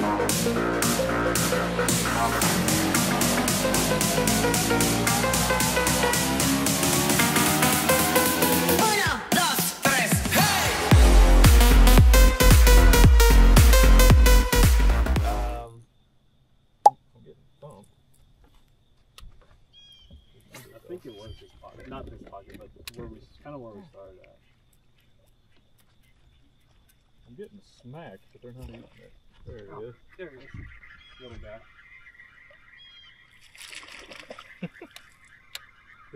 I think it was this pocket, not this pocket, but kind of where we started at. I'm getting smacked, but they're not eating it. There it is. There it is. Little guy. I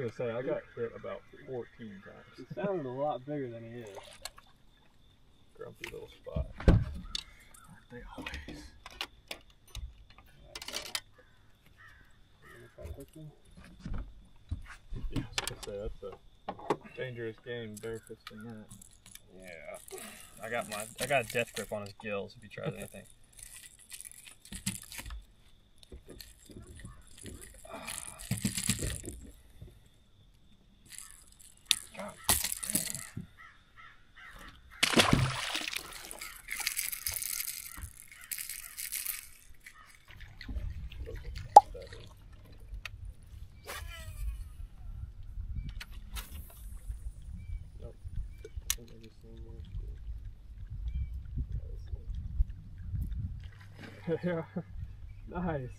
was gonna say, I got hit about 14 times. He sounded a lot bigger than he is. Grumpy little spot. Aren't they always? Try to hook them. Yeah, I was gonna say, that's a dangerous game, bare fisting that. Yeah, I got a death grip on his gills if he tries anything. God damn. Yeah, nice.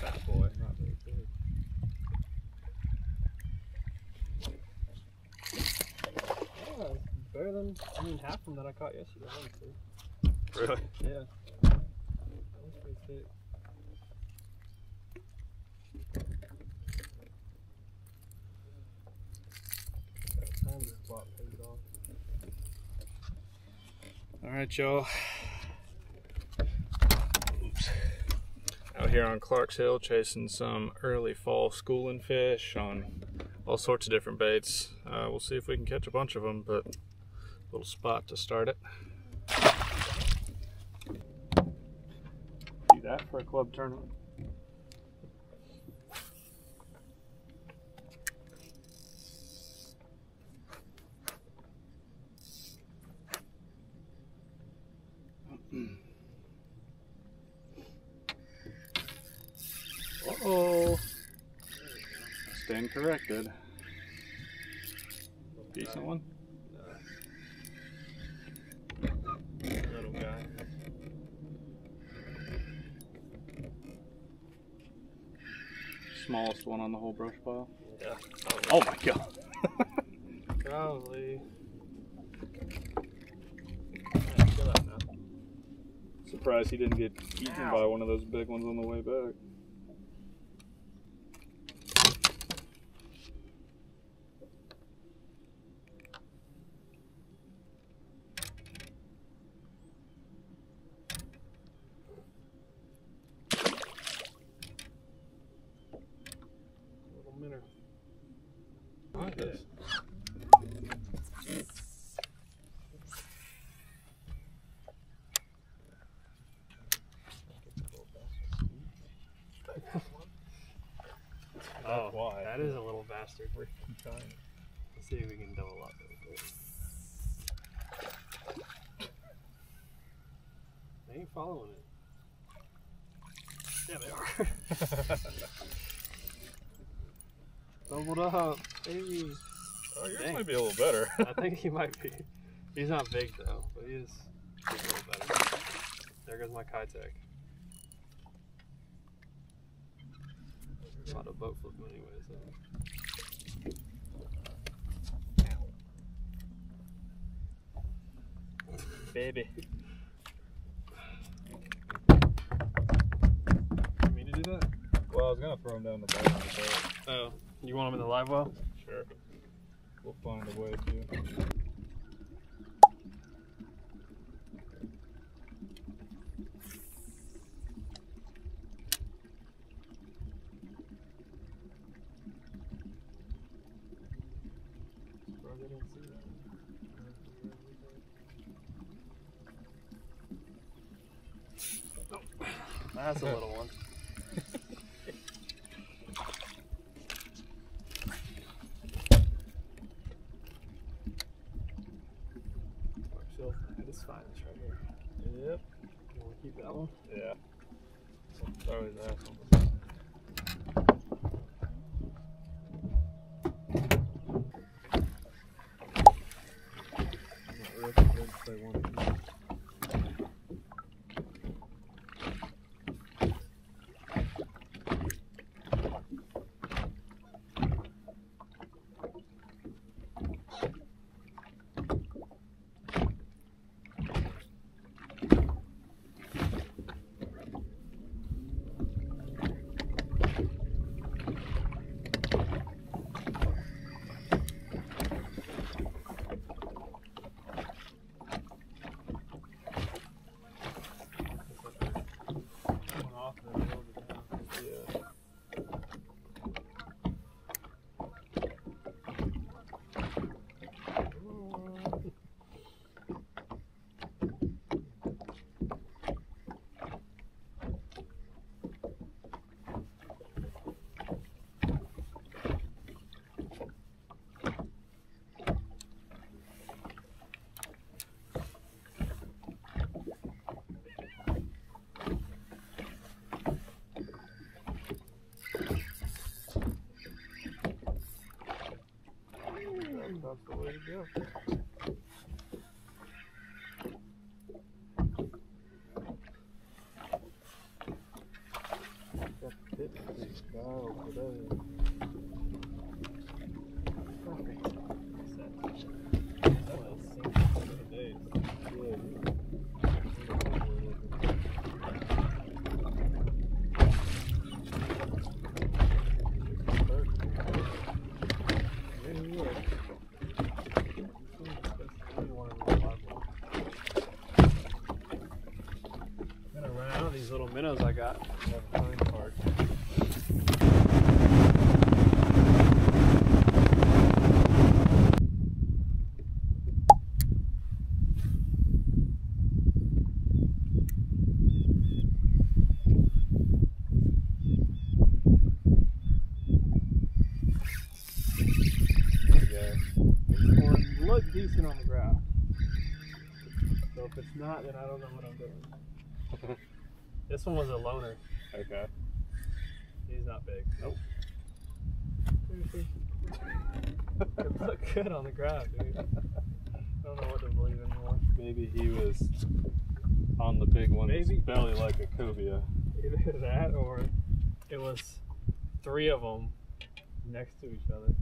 Fat boy, not very big. Yeah, it's better than, I mean, half of them that I caught yesterday, honestly. Really? Yeah. That was pretty sick. Alright, y'all. Out here on Clarks Hill chasing some early fall schooling fish on all sorts of different baits. We'll see if we can catch a bunch of them, but a little spot to start it. Do that for a club tournament. Uh-oh. Stand corrected. Decent one? Little guy. Smallest one on the whole brush pile? Yeah. Oh my god. Probably. Surprised he didn't get eaten by one of those big ones on the way back. Oh, why? That is a little bastard. We're trying. Let's see if we can double up really quick. They ain't following it. Yeah, they are. Doubled up. Hey. Oh, yours might be a little better. I think he might be. He's not big though, but he is a little better. There goes my Ky-Tek. Not a boat flip anyway, so. Baby. You mean to do that? Well, I was gonna throw him down the bottom of the boat. Oh, you want him in the live well? Sure. We'll find a way to. That's a little one. It's fine, it's right here. Yep. You want to keep that one? Yeah. So I'll throw in that one. That's the way to go. Little minnows I got. There you go. It looked decent on the ground. So if it's not, then I don't know what I'm doing. This one was a loner. Okay. He's not big. Nope. It looked good on the ground, dude. I don't know what to believe anymore. Maybe he was on the big one. Maybe belly like a cobia. Either that or it was three of them next to each other.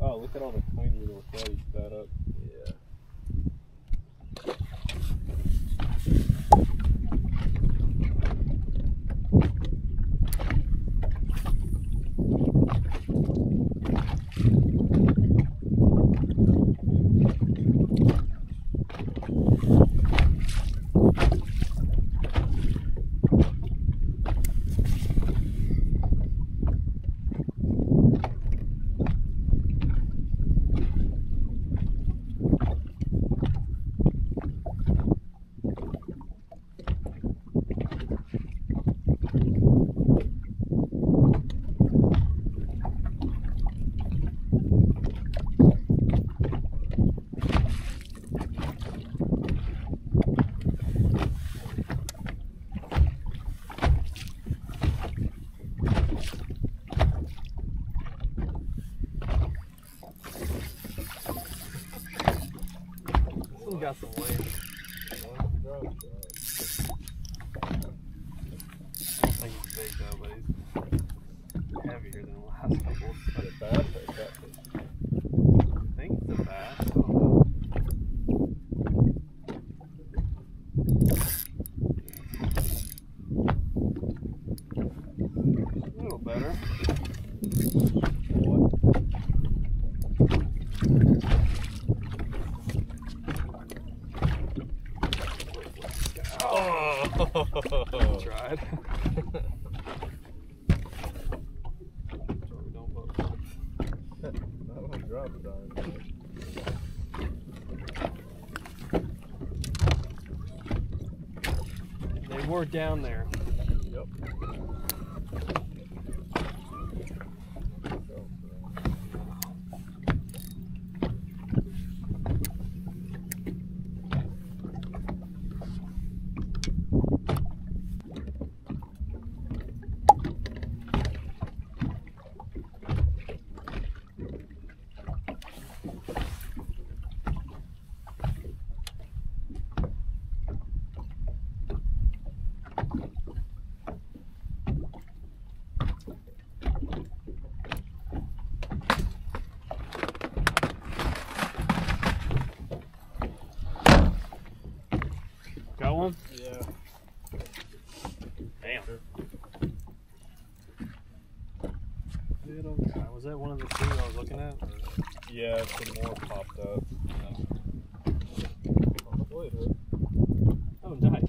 Oh, look at all the tiny little clays that up. Yeah. Got some weight. I think it's big though, but he's heavier than the last couple. Is it bad or is that fish? I think it's a bass. I don't know. A little better. Tried. They were down there. Yep. on? Yeah. Damn. Was that one of the two I was looking at? Or? Yeah, some more popped up. Oh, nice.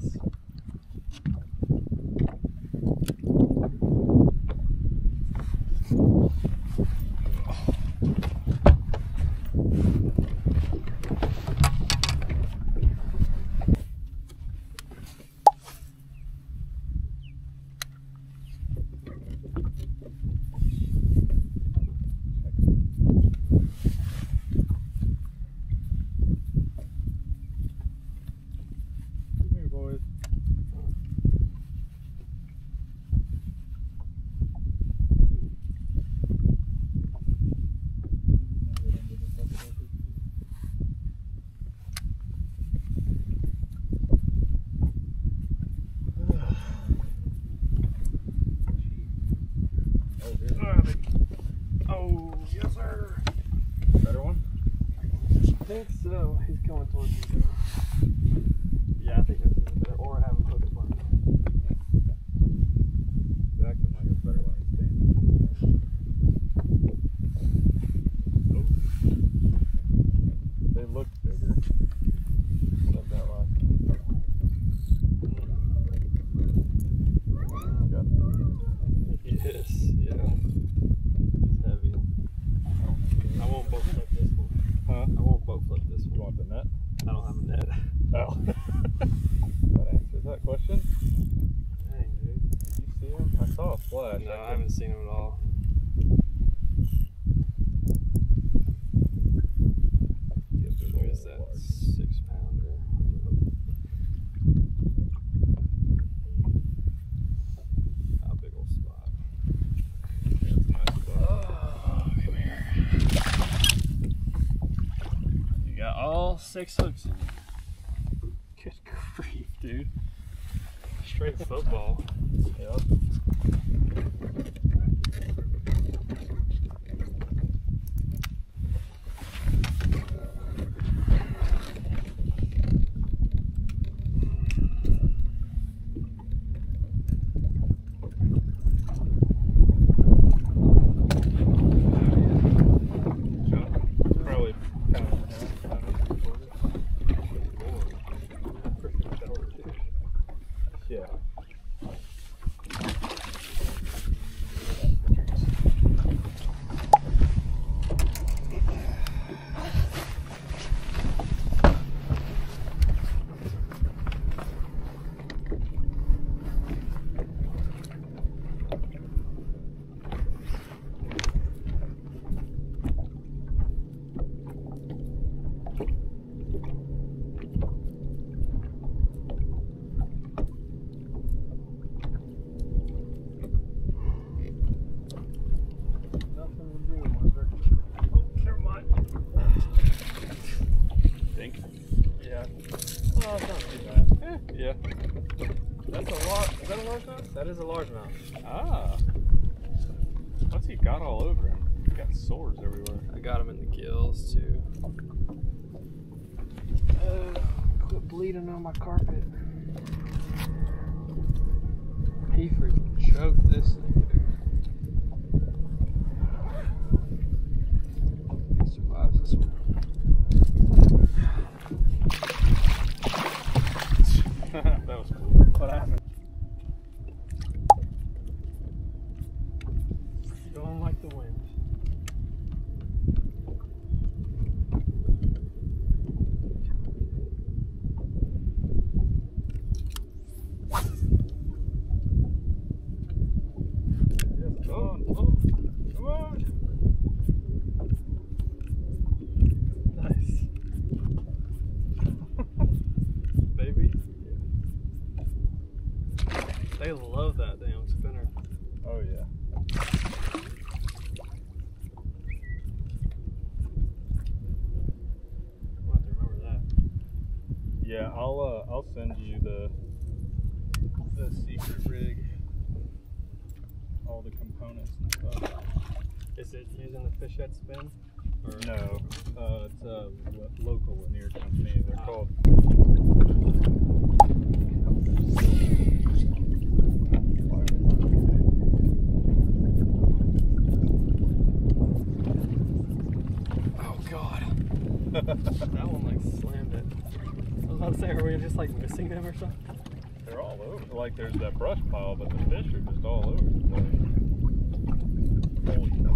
Six hooks in it. Good grief, dude. Straight football. Yep. That is a largemouth. Ah. What's he got all over him? He's got sores everywhere. I got him in the gills too. Quit bleeding on my carpet. He freaking choked this thing, dude. He survives this one. That was cool. What happened? I'll send you the secret rig, all the components and stuff. Is it using the fish head spin? Or no, it's a local Lanier company. They're called. Oh God. That one like slammed it. I was about to say, are we just like missing them or something? They're all over. Like there's that brush pile, but the fish are just all over the place. Holy God.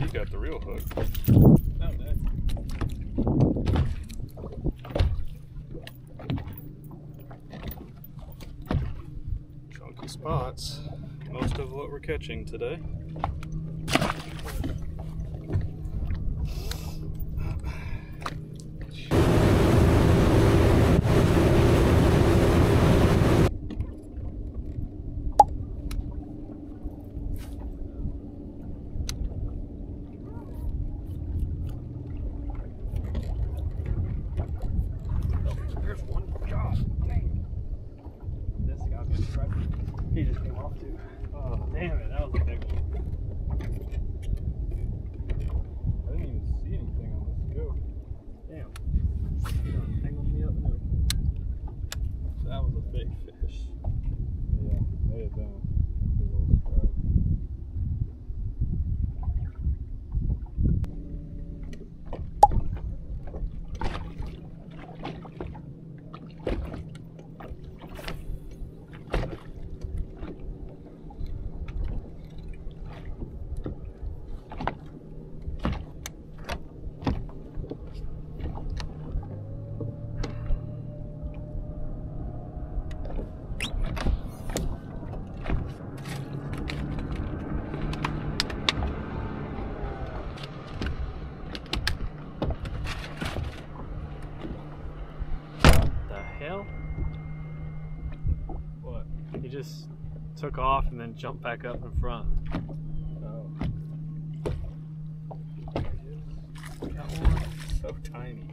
He got the real hook. Not bad. Chunky spots. Most of what we're catching today. He just came off too. Oh damn it, that was a big one. I didn't even see anything on this scope. Damn. You know, tangled me up now. That was a big fish. Yeah, they had been a big old just took off and then jumped back up in front. Oh. There it is. That one is so tiny.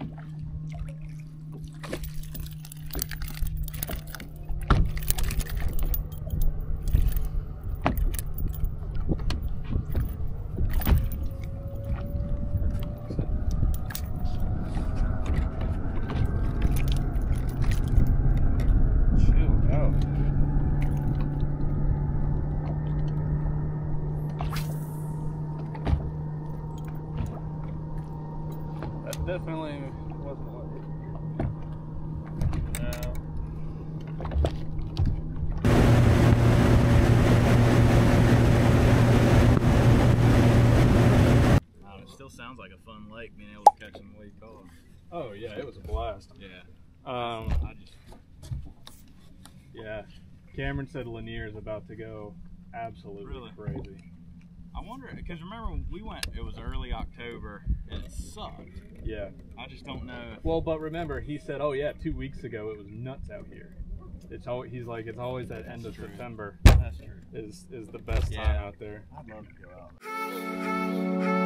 Definitely wasn't lucky. No. Wow, it still sounds like a fun lake being able to catch them late calls. Oh yeah, it was a blast. Yeah. Yeah. Cameron said Lanier is about to go absolutely crazy. I wonder, because remember when we went, it was early October, and it sucked. Yeah. I just don't know. Well, but remember, he said, oh yeah, 2 weeks ago, it was nuts out here. It's always, he's like, it's always that end of September. That's true. Is the best time out there. I'd love to go out.